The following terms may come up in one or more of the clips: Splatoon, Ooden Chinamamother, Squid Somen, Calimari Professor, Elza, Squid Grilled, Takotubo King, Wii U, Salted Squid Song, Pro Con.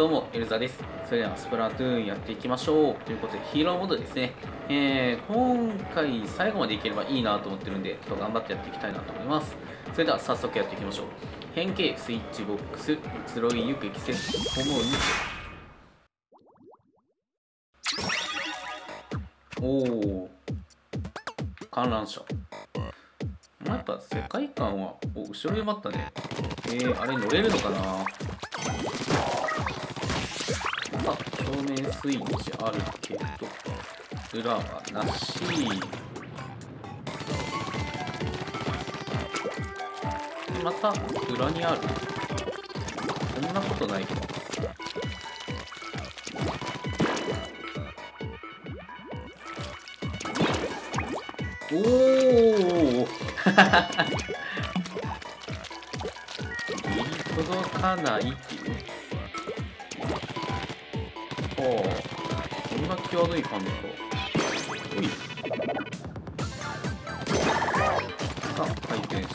どうも、エルザです。それではスプラトゥーンやっていきましょう。ということで、ヒーローモードですね。今回最後までいければいいなと思ってるんで、ちょっと頑張ってやっていきたいなと思います。それでは早速やっていきましょう。変形、スイッチボックス、移ろいゆく季節、思う道。おー、観覧車。やっぱ世界観は、お、後ろにもあったね。あれ乗れるのかな？さあ、正面スイッチあるけど裏はなし。また裏にある。そんなことないか。おお届かないっていう。ああ、こんな際どい感じか。ほい。さあ、回転して。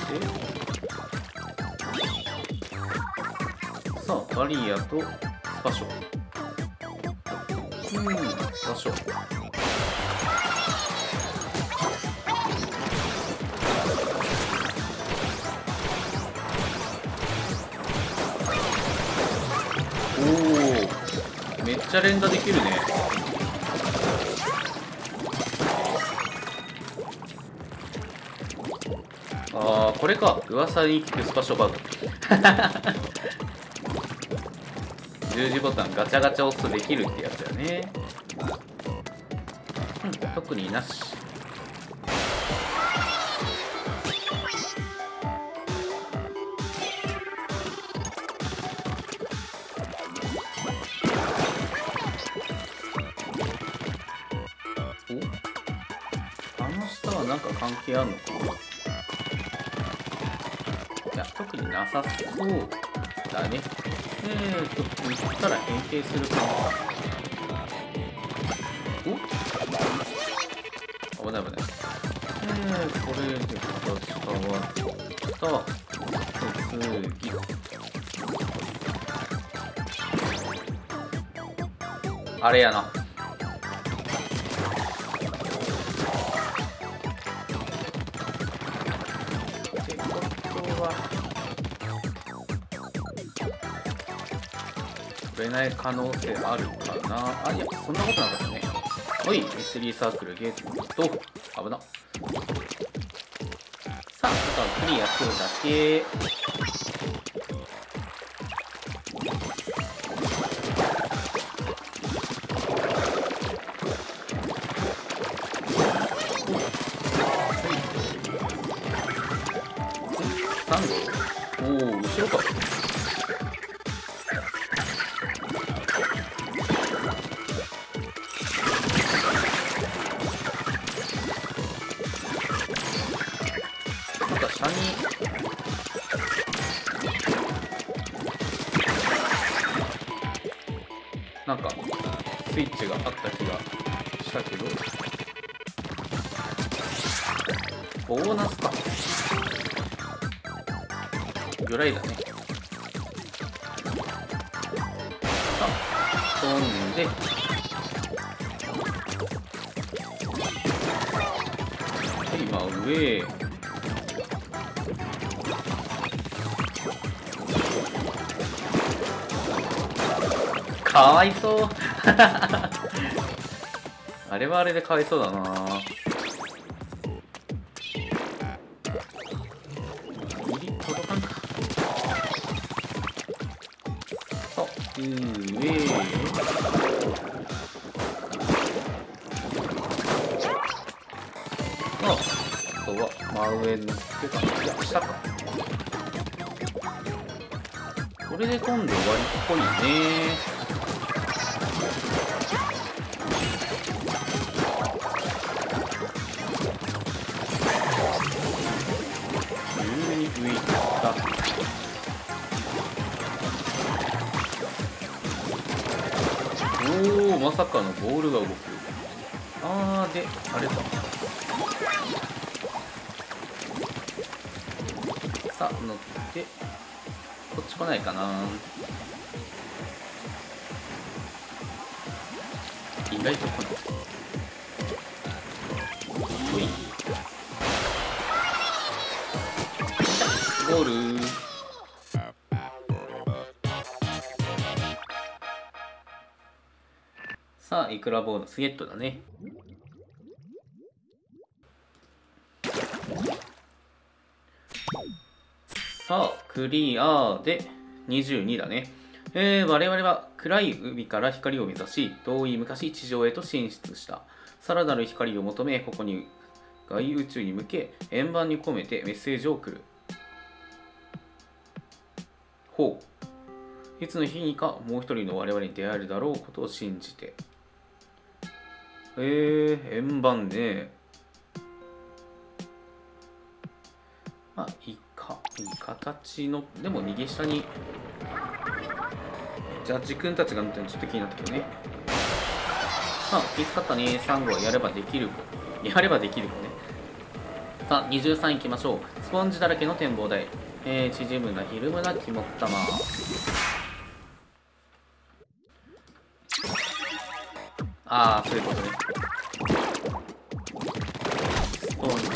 さあ、バリアと場所。場所。めっちゃ連打できるね。ああ、これか。噂に聞くスパショバグ。十字ボタンガチャガチャ押すとできるってやつだよね。うん、特になし。関係あるのかな。いや、特になさそうだね。言ったら変形するかな。お、危ない危ない。これで形変わった。次。あれやな。売れない可能性あるかな。あ、いや、そんなことなかったね。おい、ミステリーサークルゲートと、危な。さあ、あとはクリアするだけ。おお、後ろか。なんかスイッチがあった気がしたけど、ボーナスかぐらいだね。さあ、飛んで今上へ。かわいそう。あれはあれでかわいそうだな。ギリ届かんか。あ、あとは真上に乗ってた。いや、下か。これで今度終わりっぽいね。おお、まさかのボールが動く。あー、で、あれだ。さあ、乗ってこっち来ないかな。意外と来ない。ゴール。さあ、いくらボーナスゲットだね。さあ、クリアで22だね。我々は暗い海から光を目指し、遠い昔地上へと進出した。さらなる光を求め、ここに外宇宙に向け、円盤に込めてメッセージを送る。ほう。いつの日にかもう一人の我々に出会えるだろうことを信じて。円盤ね。まあ、いい形の、でも右下に、ジャッジ君たちが乗ってるのちょっと気になったけどね。さあ、気遣ったね。サンゴはやればできる子ね。さあ、23いきましょう。スポンジだらけの展望台。縮むな、ひるむな、肝っ玉。ああ、そういうことね。スポンジに。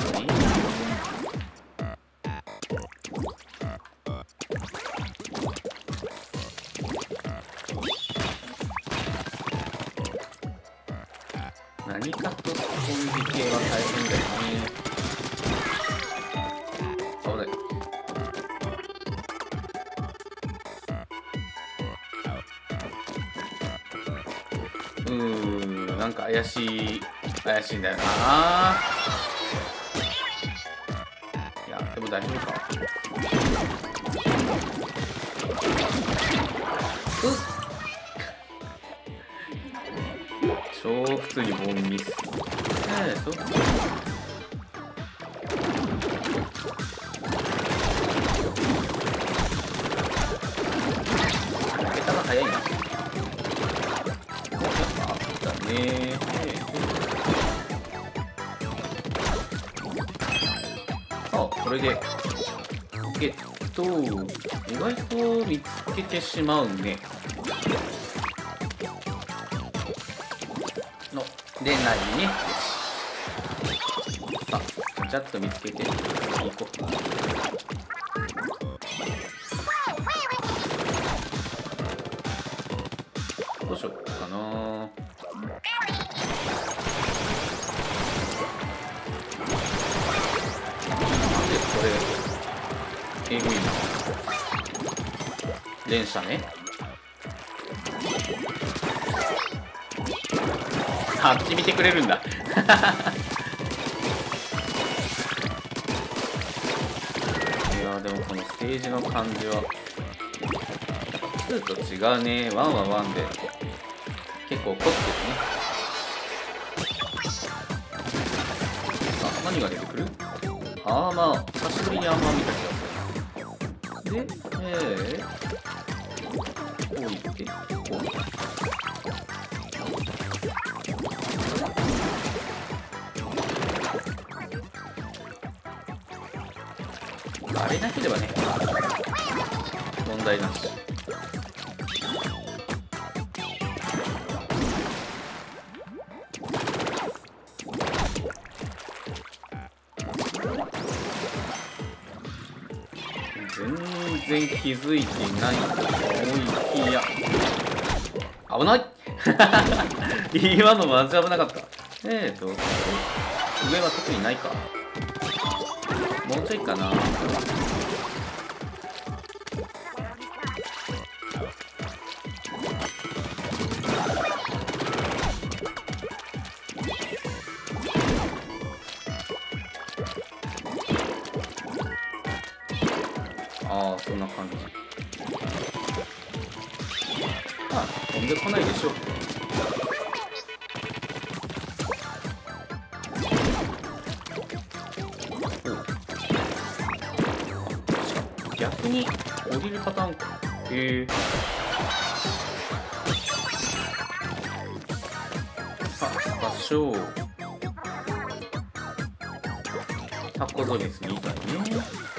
何かとスポンジ系は大変だよね。なんか怪しいんだよな。いや、でも大丈夫か。超普通にボンミス。桁が早いな。これでゲット。意外と見つけてしまうね。の出ないね。よし。さあ、ちゃっと見つけていこう。どうしようかな。えぐいな。連射ね。あっち見てくれるんだ。いやー、でもこのステージの感じは2と違うね。1は1で結構凝ってるね。あ、何が出てくる？アーマー。久しぶりにアーマー見たけど。で、こういって、こう。あれなければね、問題なし。全然気づいてないと思いきや危ない。今のマジ危なかった。上は特にないか。もうちょいかな。ああ、そんな感じ。まあ、飛んでこないでしょう。逆に降りるパターンか。さあ、場所をタコゾリスみたいね。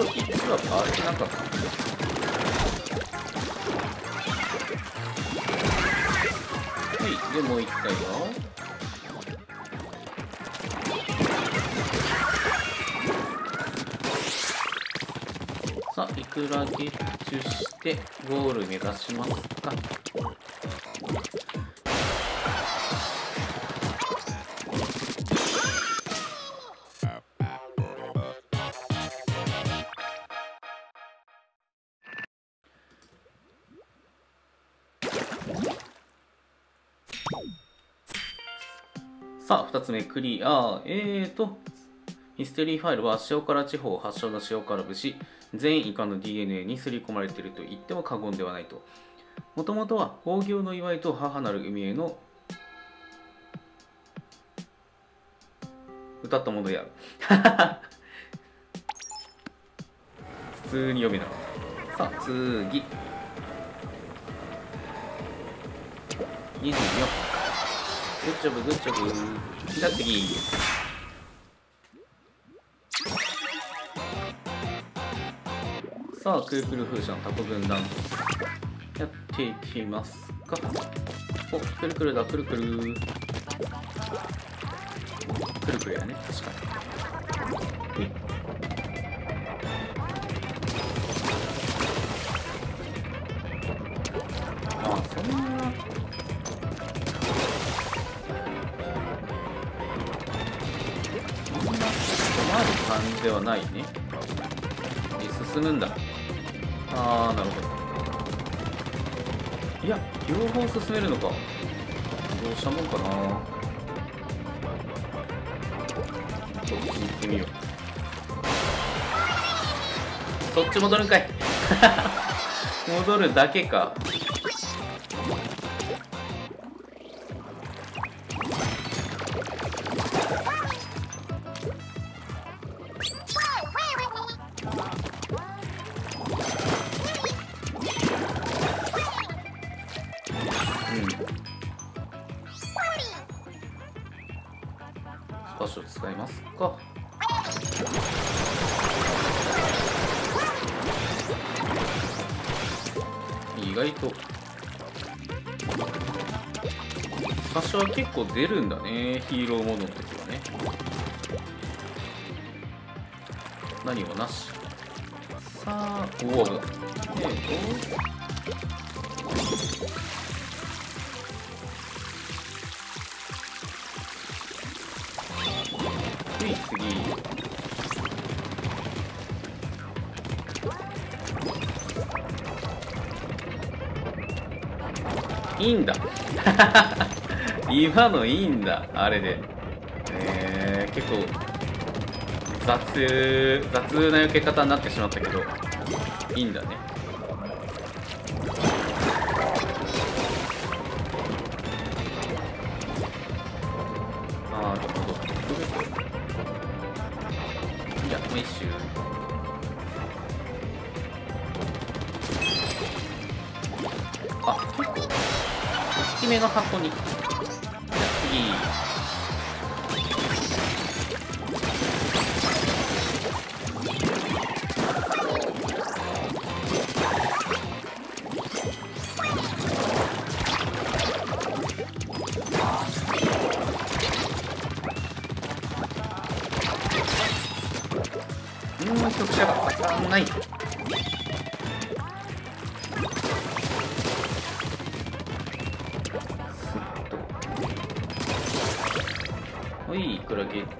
応引いてるのか、あれなんかはいでもう一回よ、さあいくらゲッチュしてゴール目指しますか。さあ2つ目クリア。ミステリーファイルは塩辛地方発祥の塩辛節、全イカの DNA に刷り込まれていると言っても過言ではないと。もともとは豊漁の祝いと母なる海への歌ったものである。普通に読めなかった。さあ次24。グッジョブグッジョブ。じゃあ次さあクークル風車のタコ軍団やっていきますか。おくるくるだくるくるくるくるやね、確かに。あそんなある感じではないね。進むんだ。ああなるほど。いや両方進めるのか。どうしたもんかな。ちょっと行ってみよう。そっち戻るんかい。戻るだけか。結構出るんだね、ヒーローモードの時はね。何もなし。さあおお、次いいんだ。今のいいんだ、あれで。結構雑な避け方になってしまったけど、いいんだね。ああ、なるほど。いや、もう一周。あ、結構、大きめの箱に。曲者が当たんない。おい、いくらゲット。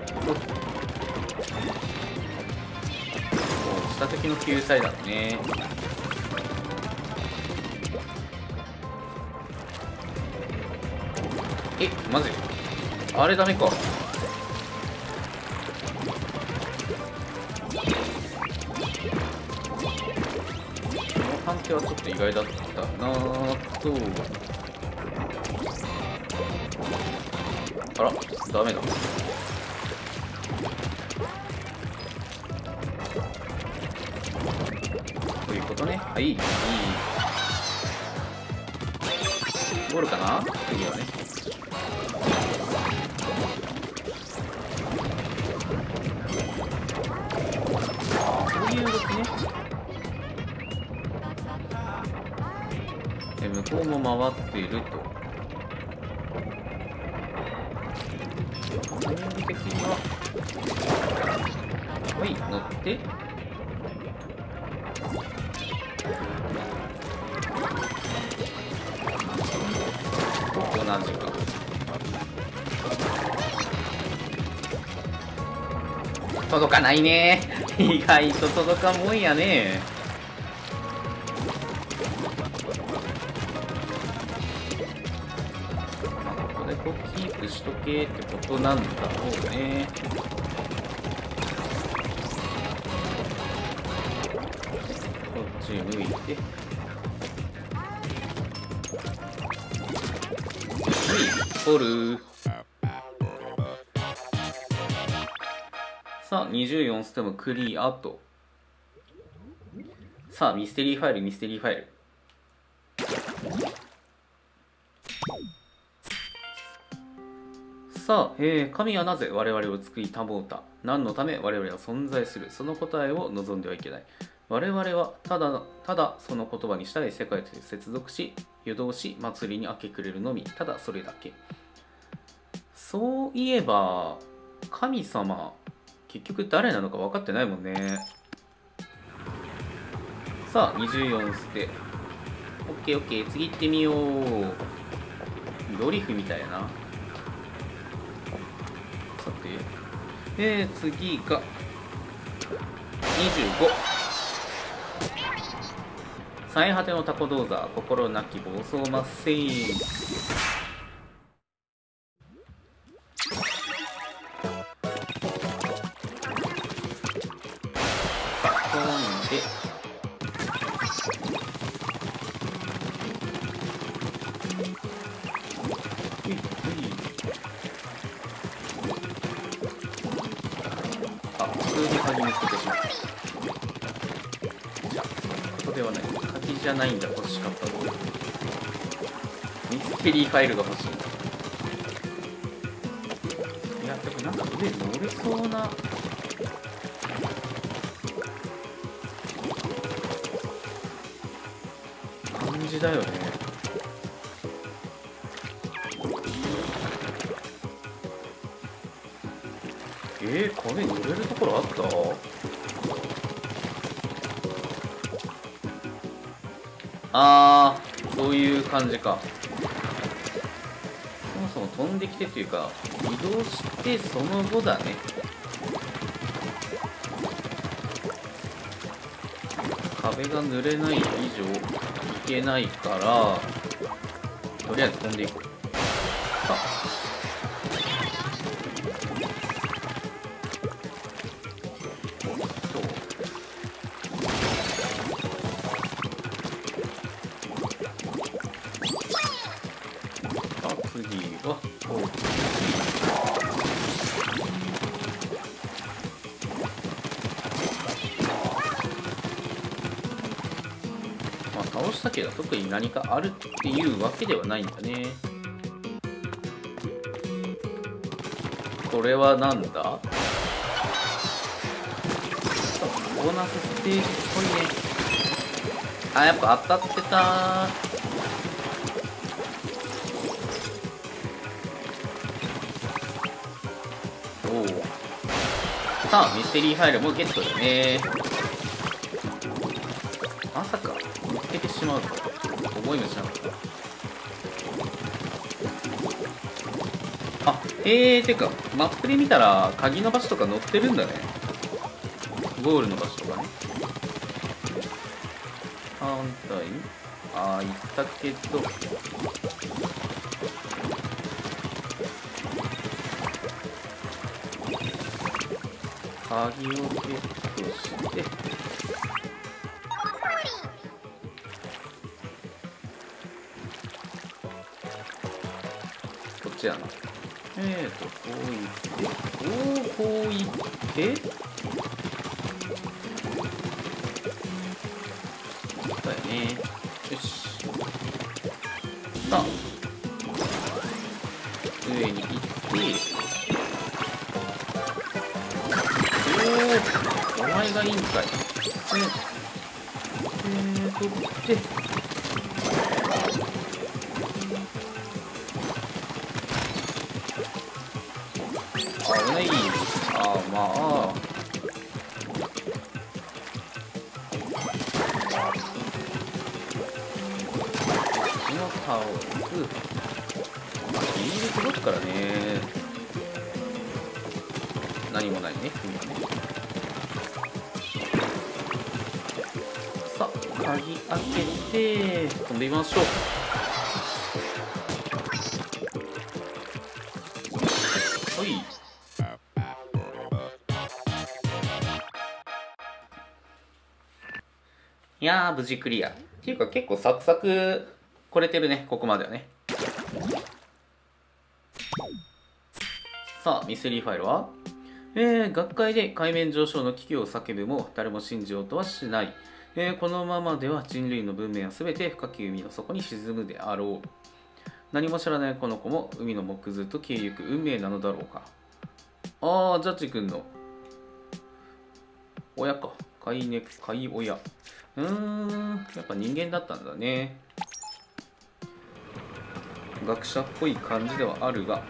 下敵の救済だね。え、マジあれダメか。判定はちょっと意外だったなと。あらダメだ。ということね。はいいいゴールかな次はね。ああそういう動きここも回っていると。本的にははい乗って同じか。届かないね意外と届かんもんやね。ここでこうキープしとけってことなんだろうね。こっち向いて取る。さあ24ステムクリアと。さあミステリーファイル。さあ、神はなぜ我々を作り保うた。何のため我々は存在する。その答えを望んではいけない。我々はただその言葉に従い世界と接続し誘導し祭りに明け暮れるのみ、ただそれだけ。そういえば神様結局誰なのか分かってないもんね。さあ24捨て OKOK 次行ってみよう。ドリフみたいな。さて次が25最果てのタコ銅座、心なき暴走マッセイ。あ、普通に鍵見つけてしまった。いや、ここではない。じゃないんだ、欲しかったの。ミステリーファイルが欲しい。いや、でもなんか上乗れそうな。感じだよね。これ乗れるところあった？あー、そういう感じか。そもそも飛んできてというか移動してその後だね。壁が濡れない以上いけないからとりあえず飛んでいく。さ特に何かあるっていうわけではないんだね。これはなんだ？ボーナスステージっぽいね。あ、やっぱ当たってたー。おお。さあミステリーファイルもゲットだね。まさか見つけてしまうと思いもしなかった。あ、てかマップで見たら鍵の場所とか載ってるんだね。ゴールの場所とかね。反対にあ、行ったけど鍵をゲットしてこう行って、そうだよね。よし。さあ、上に行って、お前がいいんかい。取って。まあ石のタオルギリギリ届くからね。何もないね今ね。さあ鍵開けて飛んでみましょう。いやー無事クリアっていうか結構サクサク来れてるね、ここまではね。さあミステリーファイルは学会で海面上昇の危機を叫ぶも誰も信じようとはしない、このままでは人類の文明は全て深き海の底に沈むであろう。何も知らないこの子も海の木図と消えゆく運命なのだろうか。ああジャッジ君の親か、飼い親。やっぱ人間だったんだね。学者っぽい感じではあるが、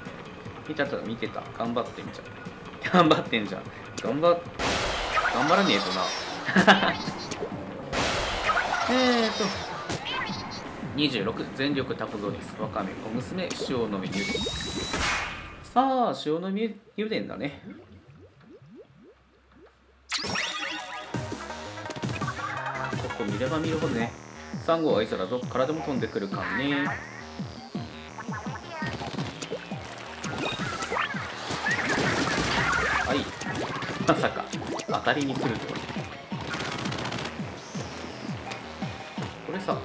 見てた、頑張ってんじゃん。頑張らねえとな。26、全力タコゾリス、わかめ、小娘、塩のみゆでん。さあ、塩のみゆでんだね。見れば見るほどね、サンゴはいつらどこからでも飛んでくるかね。はい、まさか当たりに来るとは。これさ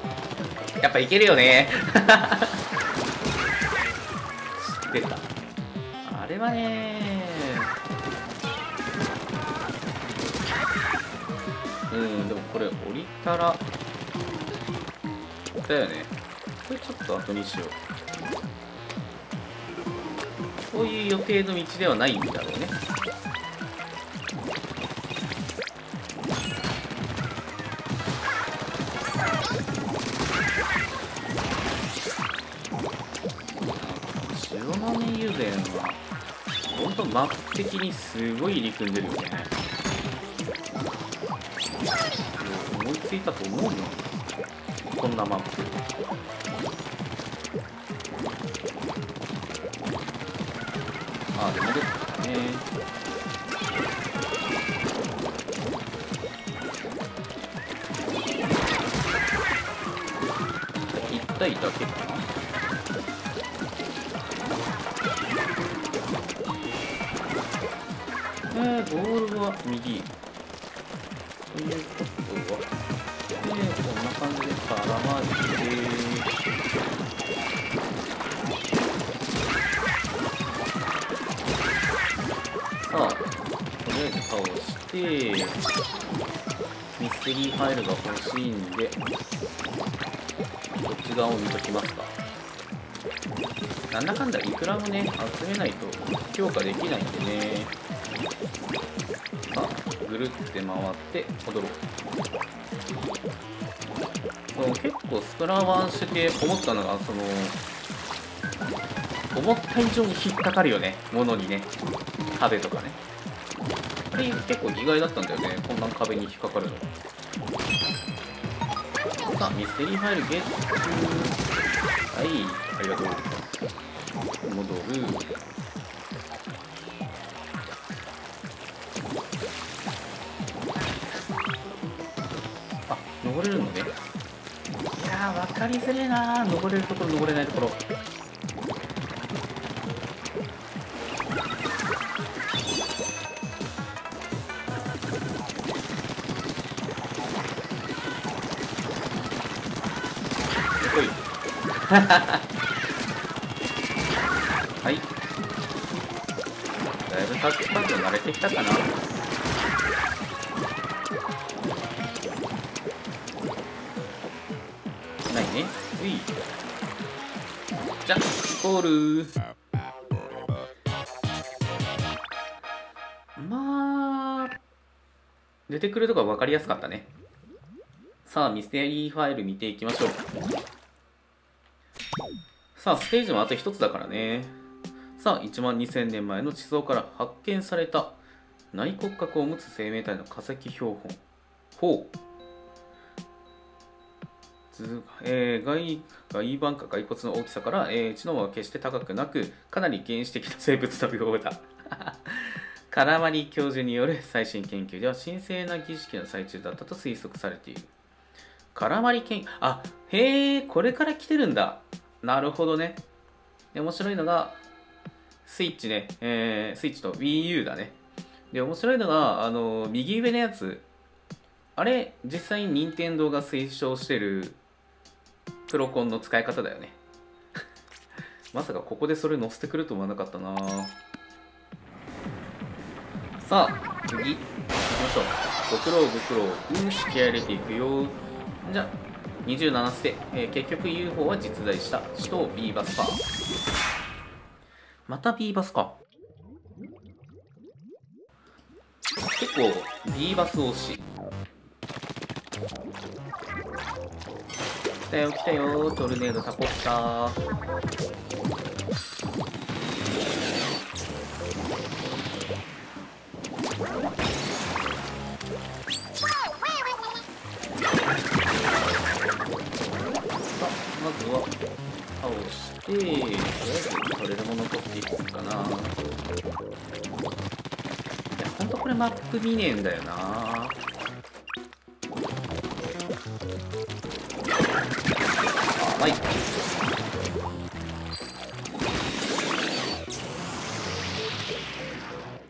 やっぱいけるよね。知ってたあれはね。でもこれ降りたらだよね。これちょっと後にしよう。こういう予定の道ではないんだろうね。塩豆油田はほんとマップ的にすごい入り組んでるよね。思いついたと思うよこんなマップ。ああでも出てきたね。一体だけかな。ボールは右ということは、こんな感じで絡まれて、さあ、とりあえず倒して、ミステリーファイルが欲しいんで、こっち側を見ときますか。なんだかんだいくらもね、集めないと強化できないんでね。ぐるって回って踊ろう。結構スプラワンしてて思ったのが、思った以上に引っかかるよね、物にね、壁とかね。あれ結構意外だったんだよね、こんな壁に引っかかるの。さあミステリーファイルゲット。はいありがとう。戻る。登れるのね。いやー分かりづれえなー、登れるところ登れないところ。ほい。はい、だいぶサクサク慣れてきたかな。じゃあゴール。まあ出てくるとこは分かりやすかったね。さあミステリーファイル見ていきましょう。さあステージもあと1つだからね。さあ、1万2000年前の地層から発見された内骨格を持つ生命体の化石標本。ほう。外板か骸骨の大きさから、知能は決して高くなく、かなり原始的な生物のようだ。カラマリ教授による最新研究では、神聖な儀式の最中だったと推測されている。カラマリ研究、あ、へえ、これから来てるんだ。なるほどね。で、面白いのが、スイッチね、スイッチと Wii U だね。で、面白いのが、右上のやつ、あれ、実際に任天堂が推奨してるプロコンの使い方だよね。まさかここでそれ載せてくると思わなかったな。さあ、次。行きましょう。ご苦労ご苦労。うん、引き上げていくよ。じゃあ、27ステ。結局 UFO は実在した。死とビーバスか。またビーバスか。結構、ビーバス推し。来たよ来たよ、トルネードタコプター。さあ、まずは倒してとりあえず取れるものを取っていくかな。いや、ほんとこれマップ見ねえんだよな。はい、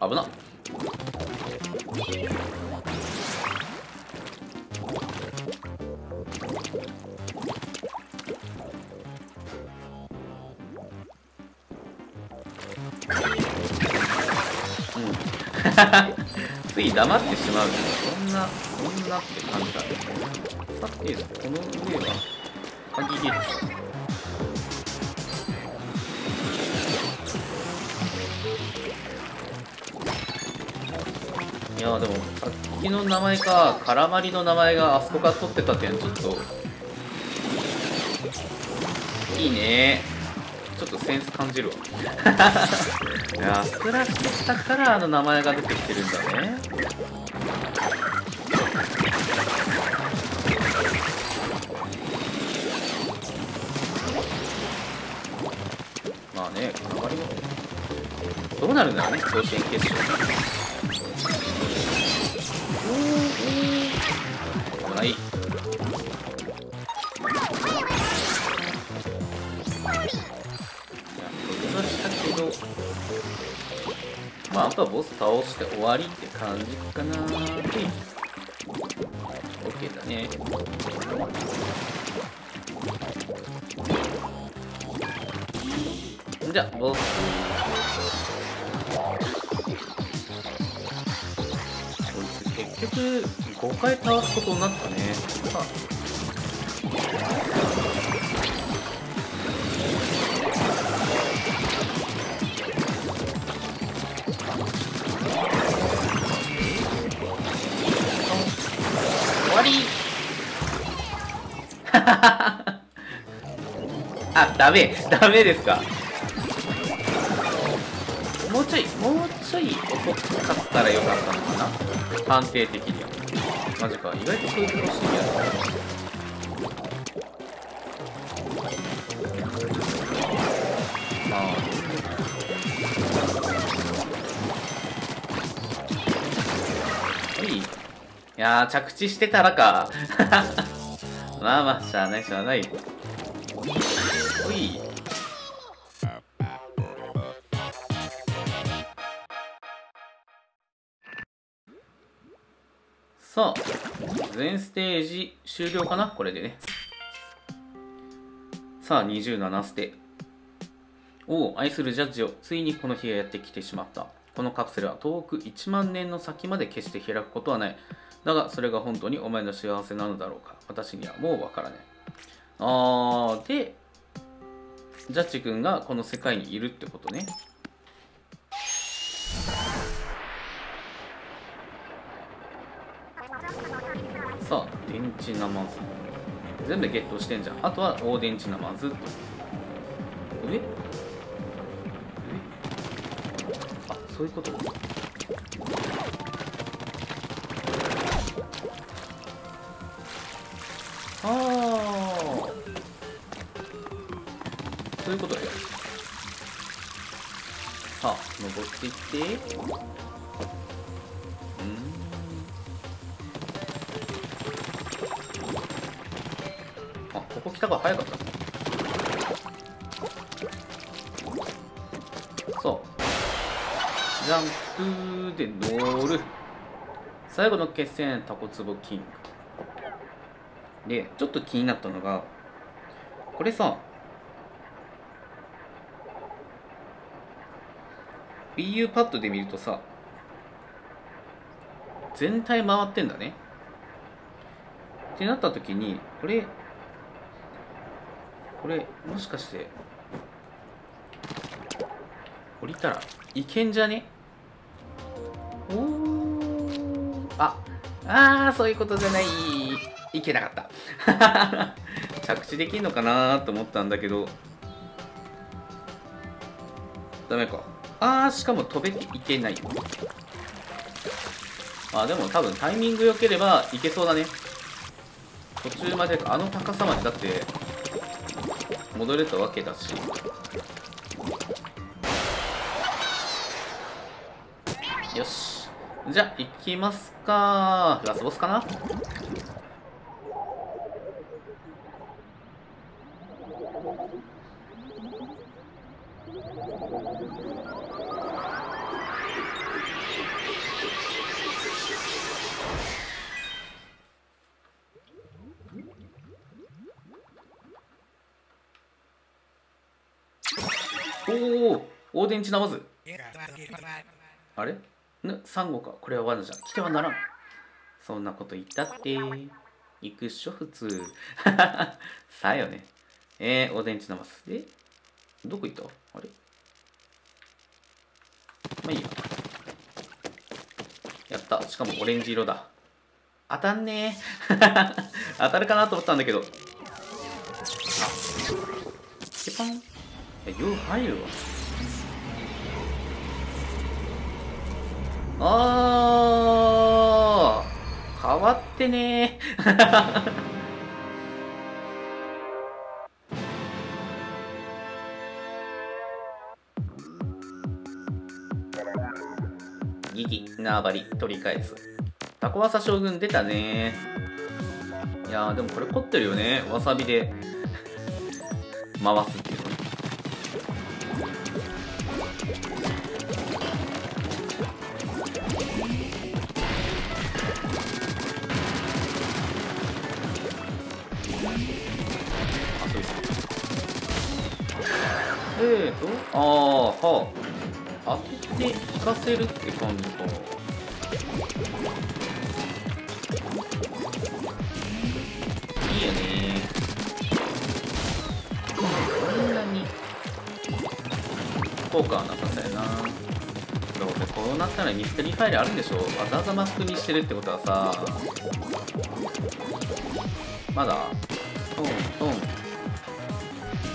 危なっ。うん。つい黙ってしまう。そんなって感じだね。さて、この上は鍵切り。いやー、でもさっきの名前かカラマリの名前があそこから取ってた点、ちょっといいね。ちょっとセンス感じるわ。いや、スクラッチしたからあの名前が出てきてるんだね。どうなるんだろうね、甲子園決勝。危ない。いや、したけど、まああとはボス倒して終わりって感じかな。OK だね。じゃあボス。結局5回倒すことになったね。さあ、終わり。あ、ダメですか。もうちょい遅かったらよかったのかな。判定的にはマジか。意外とそういうことしてるやつ。いやー、着地してたらか。まあまあ、しゃあないしゃあない。おい、さあ、全ステージ終了かな、これでね。さあ、27ステ。おお、愛するジャッジよ、ついにこの日がやってきてしまった。このカプセルは遠く1万年の先まで決して開くことはない。だが、それが本当にお前の幸せなのだろうか。私にはもうわからない。あー、で、ジャッジ君がこの世界にいるってことね。さあ、電池ナマズ全部ゲットしてんじゃん。あとは大電池ナマズと。えそういうことか。ああ、そういうことね。さあ、登っていって。あ、ここ来たから早かった。ジャンプで乗る。最後の決戦、タコツボキング。で、ちょっと気になったのが、これさ、Wii U パッドで見るとさ、全体回ってんだね。ってなった時に、これ、もしかして、降りたらいけんじゃね？ああ、そういうことじゃない。いけなかった。着地できんのかなと思ったんだけど。ダメか。ああ、しかも飛べていけない。まあでも多分タイミング良ければいけそうだね。途中まで、あの高さまでだって、戻れたわけだし。よし。じゃあ、行きますか。ラスボスかな？おお、大電池なわず。あれ？サンゴか。これは罠じゃん。来てはならん。そんなこと言ったって。行くっしょ、普通。さあよね。お電池なます。どこ行った？あれ？まあいいや。やった。しかもオレンジ色だ。当たんねー。当たるかなと思ったんだけど。あっ。ペパン。よう入るわ。あー、変わってねー。ギギ、縄張り、取り返す。タコワサ将軍出たねー。いやー、でもこれ凝ってるよね。わさびで回すっていうのね。ああ、はあ、当てて引かせるって感じか。いいよね。こんなに効果はなさそうやな。どうせこうなったらミステリーファイルあるんでしょ。わざわざマスクにしてるってことはさ、まだトントン、ほ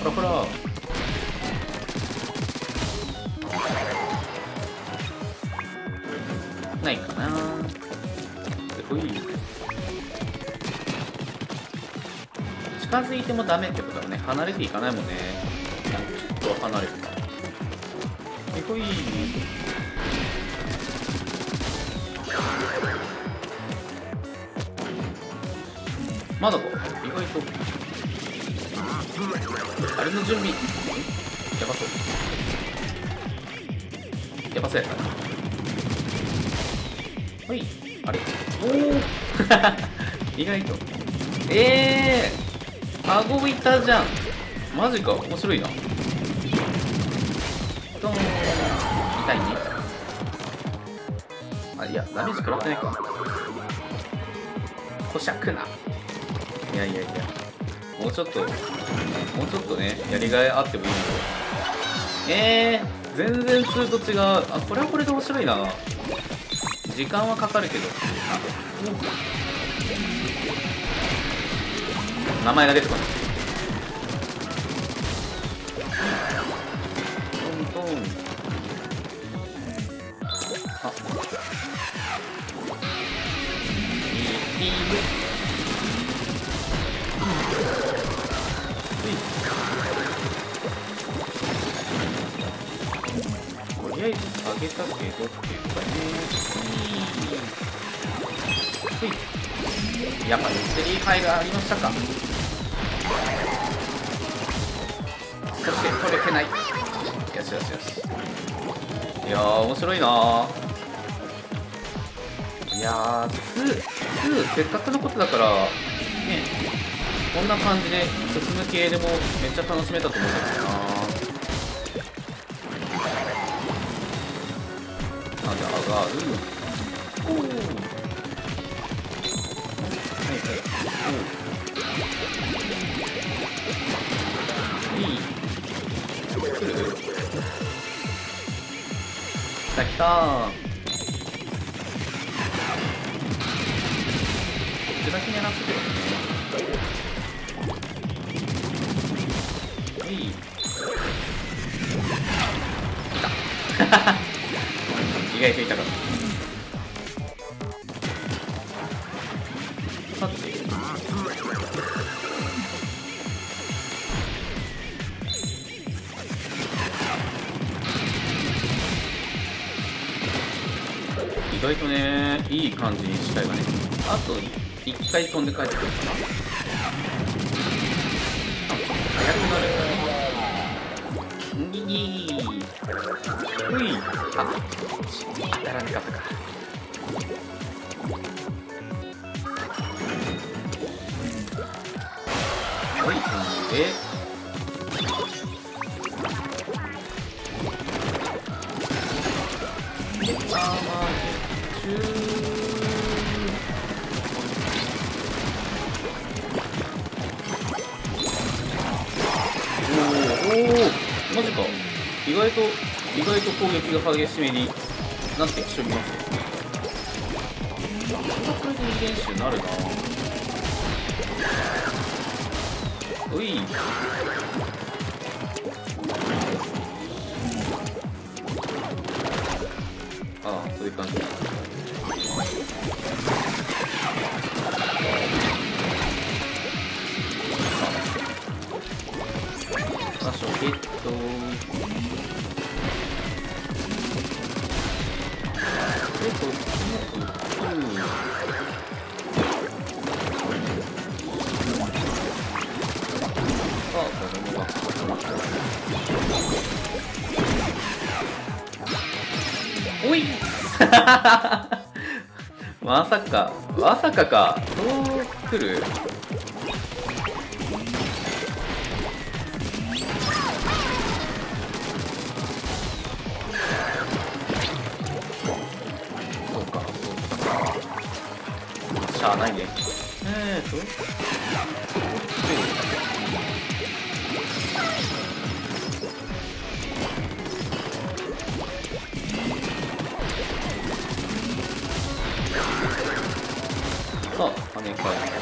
らほら、ないかな。すごい。近づいてもダメってことだね。離れていかないもんね。ちょっと離れてた。すごい。まだか。意外と。あれの準備。やばそう。やばそうやったな。はい、あれ、おお意外と、顎いたじゃん。マジか、面白いな。ドン、痛いね。あ、いや、ダメージ食らってないか。こしゃくな。いやいやいや、もうちょっとね、やりがいあってもいいけど。全然普通と違う。あ、これはこれで面白いな。時間はかかるけど、名前が出てこない。トントン、とりあえず上げたけどっていうかね。やっぱミステリー牌がありましたか。そして取れてない。よしよしよし。いやー面白いなー。いやー2せっかくのことだからね、こんな感じで進む系でもめっちゃ楽しめたと思うんですよな。上がる。おお。はいはい。いい。来る。来た来た。こっちだけ狙ってるよね。いい。来た。ははは。意外といたからさて、意外とねいい感じにしたいわね。あと1回飛んで帰ってくるかな。あ、速くなるんだね。いいうい。あ、当たらなかったか。はい、飛んでパーマージュ中。おお、マジか。意外と攻撃が激しめになってきちゃいます。これで2連勝になるな。おい、ああそういう感じ。場所ゲット。こっちも打つ。おいまさかか。そうくる。あ、ないね。さあ、跳ね返して。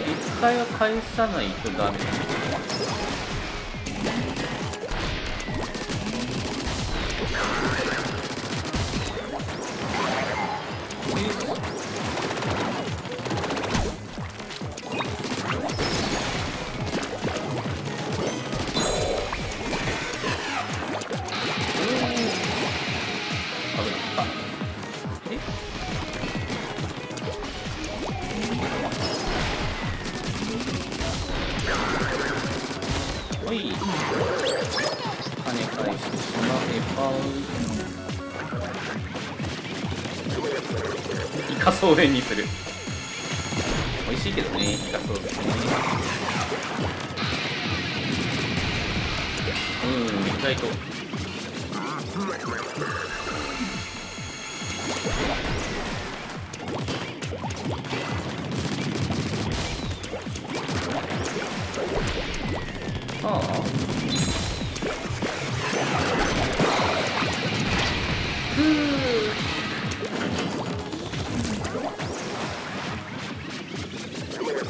1回は返さないとダメ。イカそうめんにする。美味しいけどね、イカそうめん。意外とああ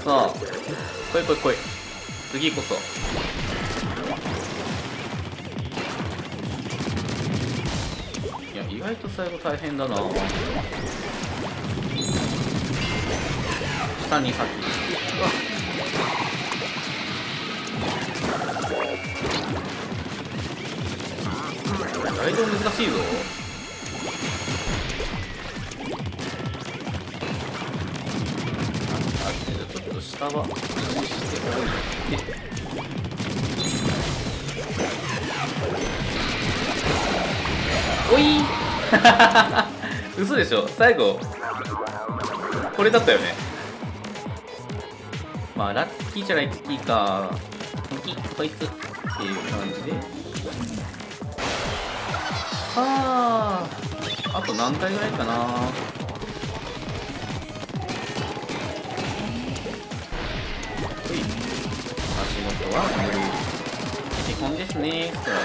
さあ、来い来い来い。次こそ。いや、意外と最後大変だな。下に発揮。ライド難しいぞ。あ、ちょっと下は無視しておいて。おいー嘘でしょ。最後これだったよね。まあラッキーじゃない、ラッキーかラッキーこいつっていう感じで。はあ、あと何回ぐらいかな。ほい、足元は無理、基本ですね。そうだね。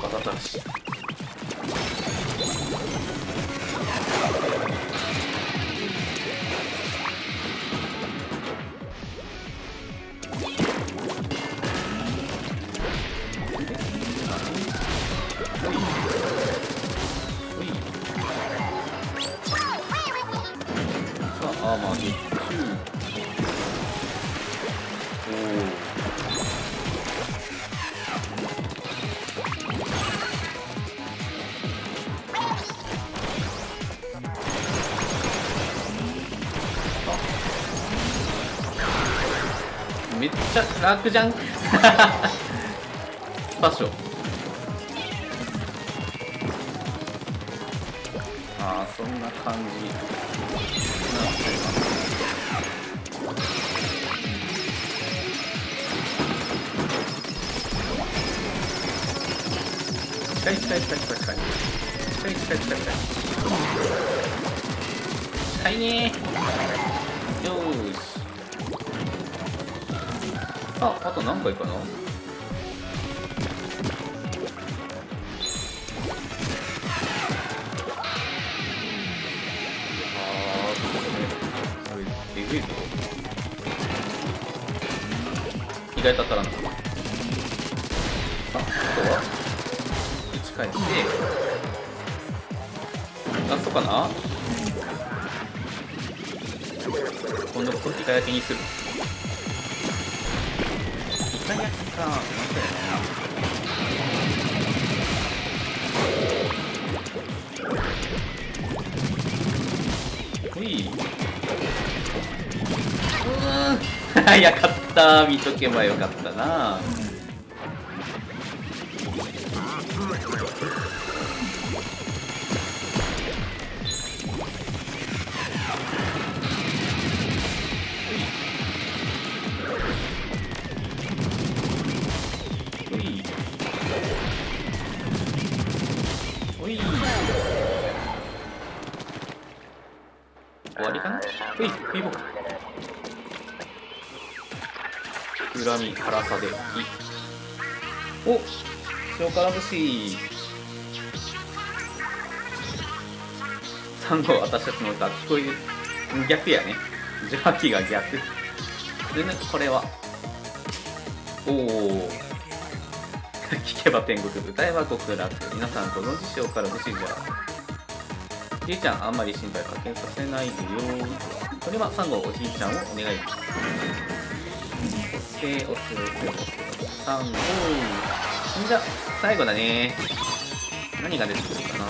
肩たたしめっちゃ楽じゃん場所ああ、そんな感じになってます。近い近い近い近い近い近い近い近い近い近いねー。よーし、あ、あと何回かな。これえぐいぞ。意外と当たらない。あ、あとは打ち返してラストかな。今度こそイカ焼きにする。イカ焼きか。ほい。早かった。見とけばよかったな。終わりかな。ほい、フィボか。恨み、辛さで火。お、塩辛節。3号、私たちの歌、聞こえる。逆やね。邪気が逆。でね、これは。おお。聞けば天国、歌えば極楽。皆さんご存知、塩辛節じゃ。じいちゃんあんまり心配かけさせないでよ。それは3号おじいちゃんをお願い。そしておすす3号じゃ最後だね。何が出てくるかな。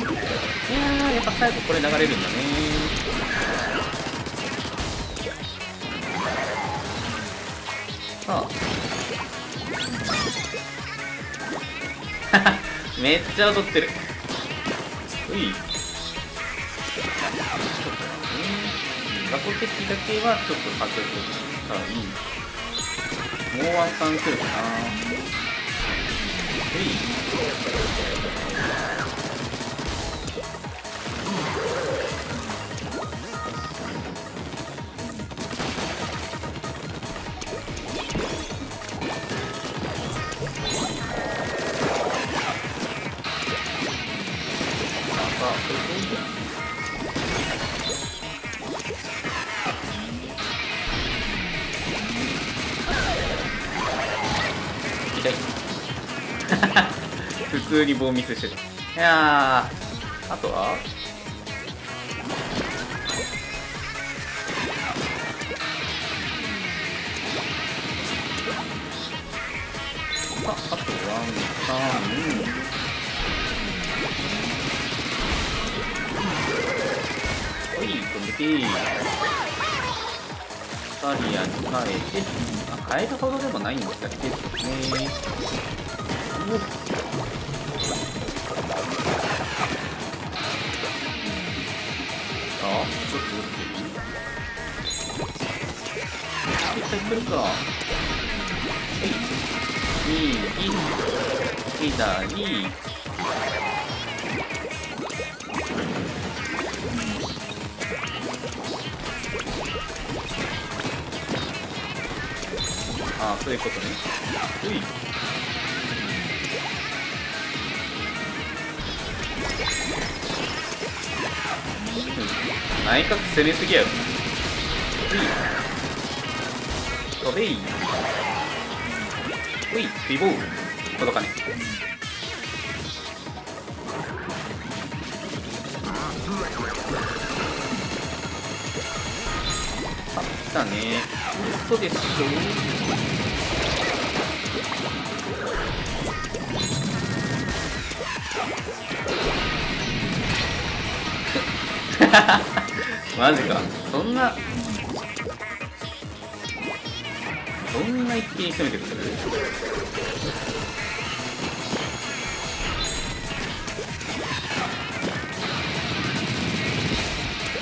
やっぱ最後これ流れるんだね。さあめっちゃ踊ってる。うい。ラコテキだけはちょっと削除したい。もうワンタン来るかな。うい。普通に棒ミスしてた。いやー、あとははい、止めてー。サリアに変えて、あ、変えるほどでもないんですけどね。あ、ちょっと打ってる。絶対来るか。はい、左。ああ、そういうことね。うい。内角攻めすぎやろ。うい。飛べい。うい、ピボール。届かねえ。来たね。嘘でしょ。マジか。そんな一気に攻めてくる。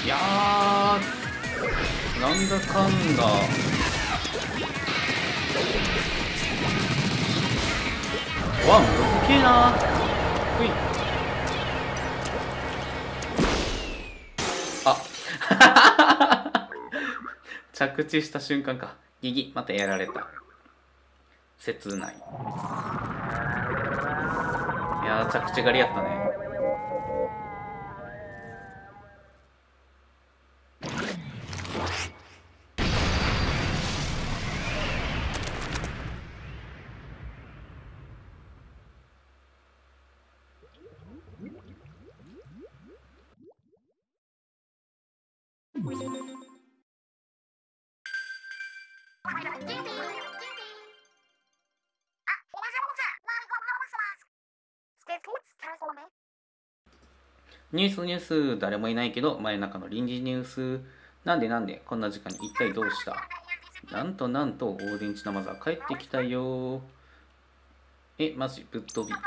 いやー。なんだかんだワン難しいな。ほいあ着地した瞬間か。ギギまたやられた。切ない。いやー、着地狩りやったね。ニュース誰もいないけど真夜中の臨時ニュース。なんでこんな時間に一体どうした。なんとオーデンチナマザー帰ってきたよ。え、マジぶっ飛びぶっ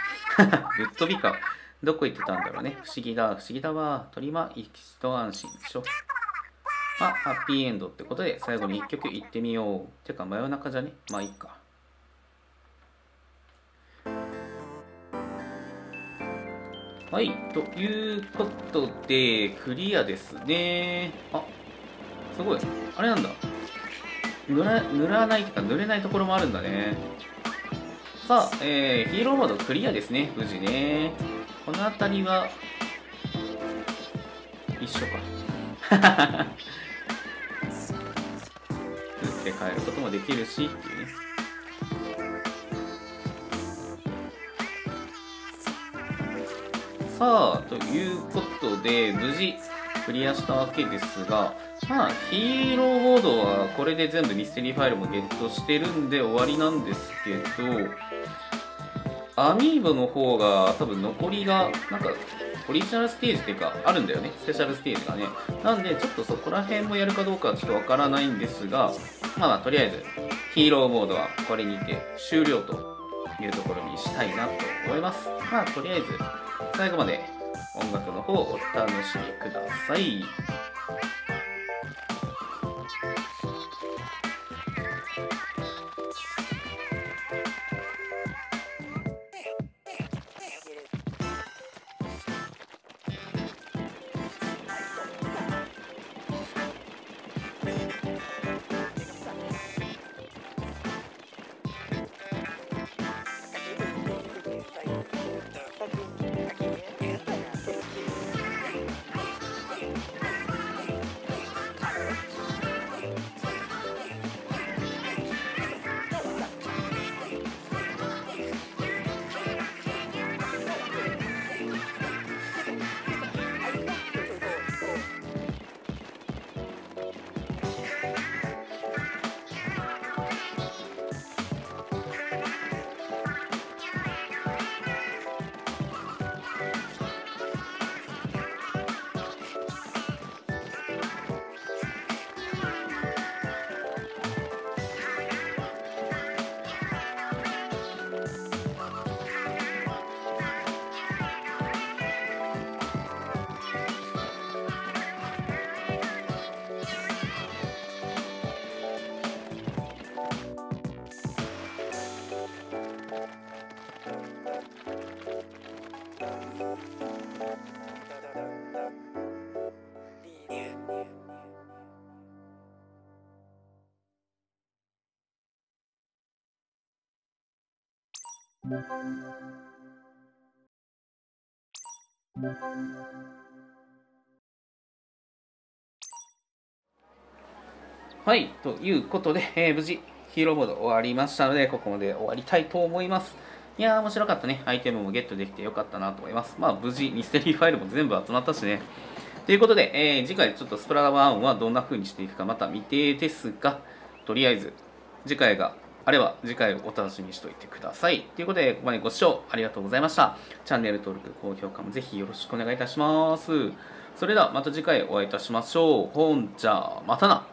飛びか。どこ行ってたんだろうね。不思議だわ。鳥間一安心でしょ。まあ、ハッピーエンドってことで最後に一曲いってみよう。てか真夜中じゃね。まあいいか。はい、ということでクリアですね。あ、すごい。あれなんだ、塗らないとか塗れないところもあるんだね。さあ、ヒーローモードクリアですね、無事ね。この辺りは一緒か。塗って変えることもできるしっていうね。さあ、ということで無事クリアしたわけですが、まあヒーローモードはこれで全部ミステリーファイルもゲットしてるんで終わりなんですけど、アミーボの方が多分残りがなんかオリジナルステージっていうかあるんだよね、スペシャルステージがね。なんでちょっとそこら辺もやるかどうかはちょっとわからないんですが、まあとりあえずヒーローモードはこれにて終了というところにしたいなと思います。まあとりあえず最後まで音楽の方をお楽しみください。はい、ということで、無事ヒーローモード終わりましたので、ここまで終わりたいと思います。いやー面白かったね。アイテムもゲットできてよかったなと思います。まあ無事ミステリーファイルも全部集まったしね。ということで、次回ちょっとスプラ1はどんな風にしていくかまた未定ですが、とりあえず次回があれば次回をお楽しみにしておいてください。ということでここまでご視聴ありがとうございました。チャンネル登録、高評価もぜひよろしくお願いいたします。それではまた次回お会いいたしましょう。ほんじゃまたな。